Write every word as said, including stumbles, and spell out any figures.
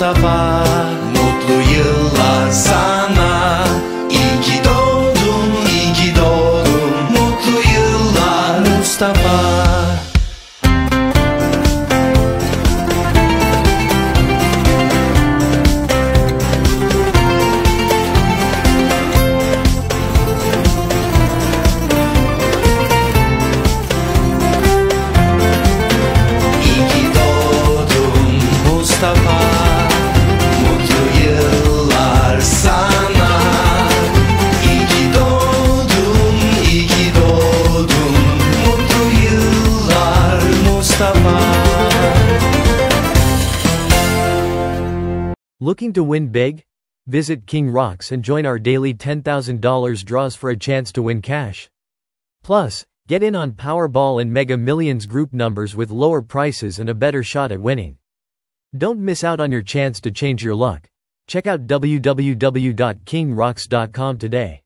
Mustafa, mutlu yıllar sana. İyi ki doğdun, iyi ki doğdun. Mutlu yıllar Mustafa. Looking to win big? Visit King Rocks and join our daily ten thousand dollar draws for a chance to win cash. Plus, get in on Powerball and Mega Millions group numbers with lower prices and a better shot at winning. Don't miss out on your chance to change your luck. Check out w w w dot king rocks dot com today.